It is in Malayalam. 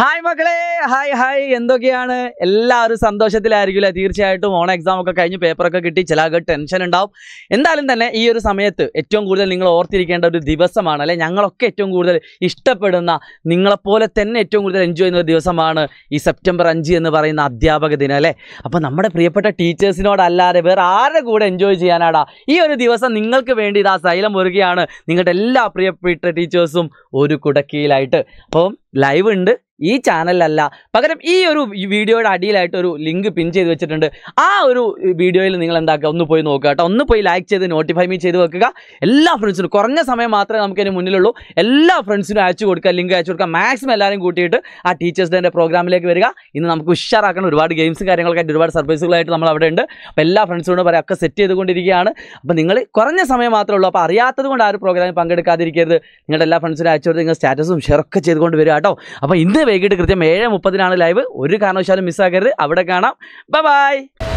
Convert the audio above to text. Hi, Makale! Hi, hi! എന്തൊക്കെയാണ് എല്ലാവരും സന്തോഷത്തിലായിരിക്കില്ല തീർച്ചയായിട്ടും ഓൺ എക്സാം ഒക്കെ കഴിഞ്ഞ് പേപ്പർ ഒക്കെ കിട്ടി ചില ടെൻഷൻ ഉണ്ടാവും എന്തായാലും തന്നെ ഈ ഒരു സമയത്ത് ഏറ്റവും കൂടുതൽ നിങ്ങൾ ഓർത്തിരിക്കേണ്ട ഒരു ദിവസമാണ് അല്ലേ ഞങ്ങളൊക്കെ ഏറ്റവും കൂടുതൽ ഇഷ്ടപ്പെടുന്ന നിങ്ങളെപ്പോലെ തന്നെ ഏറ്റവും കൂടുതൽ എൻജോയ് ചെയ്യുന്ന ഒരു ദിവസമാണ് ഈ സെപ്റ്റംബർ 5 എന്ന് പറയുന്ന അധ്യാപക ദിനം അല്ലേ അപ്പോൾ നമ്മുടെ പ്രിയപ്പെട്ട ടീച്ചേഴ്സിനോട് അല്ലാതെ വേറെ ആരുടെ കൂടെ എൻജോയ് ചെയ്യാനാടാ ഈ ഒരു ദിവസം നിങ്ങൾക്ക് വേണ്ടി ഇതാ സൈലം ഒരുക്കുകയാണ് നിങ്ങളുടെ എല്ലാ പ്രിയപ്പെട്ട ടീച്ചേഴ്സും ഒരു കുടക്കീയിലായിട്ട് അപ്പോൾ ലൈവ് ഉണ്ട് ഈ ചാനലല്ല പകരം ഈ ഒരു വീഡിയോയുടെ അടിയിലായിട്ട് ഒരു ലിങ്ക് പിൻ ചെയ്തു വെച്ചിട്ടുണ്ട് ആ ഒരു വീഡിയോയിൽ നിങ്ങൾ എന്താക്കുക ഒന്ന് പോയി നോക്കുക കേട്ടോ ഒന്ന് പോയി ലൈക്ക് ചെയ്ത് നോട്ടിഫൈ മീ ചെയ്ത് വെക്കുക എല്ലാ ഫ്രണ്ട്സിനും കുറഞ്ഞ സമയം മാത്രമേ നമുക്കതിന് മുന്നിലുള്ളൂ എല്ലാ ഫ്രണ്ട്സിനും അയച്ചു കൊടുക്കുക ലിങ്ക് അയച്ചു കൊടുക്കുക മാക്സിമം എല്ലാവരും കൂട്ടിയിട്ട് ആ ടീച്ചേഴ്സ് ഡേൻ്റെ പ്രോഗ്രാമിലേക്ക് വരിക ഇന്ന് നമുക്ക് ഉഷാറാക്കണം ഒരുപാട് ഗെയിംസ് കാര്യങ്ങളൊക്കെ ഒരുപാട് സർപ്രൈസുകളായിട്ട് നമ്മൾ അവിടെ ഉണ്ട് അപ്പോൾ എല്ലാ ഫ്രണ്ട്സിനോട് പറയാം ഒക്കെ സെറ്റ് ചെയ്തുകൊണ്ടിരിക്കുകയാണ് അപ്പോൾ നിങ്ങൾ കുറഞ്ഞ സമയം മാത്രമേ ഉള്ളൂ അപ്പോൾ അറിയാത്തത് കൊണ്ട് ആ ഒരു പ്രോഗ്രാമിൽ പങ്കെടുക്കാതിരിക്കരുത് നിങ്ങളുടെ എല്ലാ ഫ്രണ്ട്സിനും അയച്ചു കൊടുത്ത് നിങ്ങൾ സ്റ്റാറ്റസും ഷെയറൊക്കെ ചെയ്തുകൊണ്ട് വരിക കേട്ടോ അപ്പോൾ ഇന്ന് വൈകിട്ട് കൃത്യം 7:30-നാണ് ലൈവ് ഒരു കാരണവശാലും മിസ്സാക്കരുത് അവിടെ കാണാം ബൈ ബൈ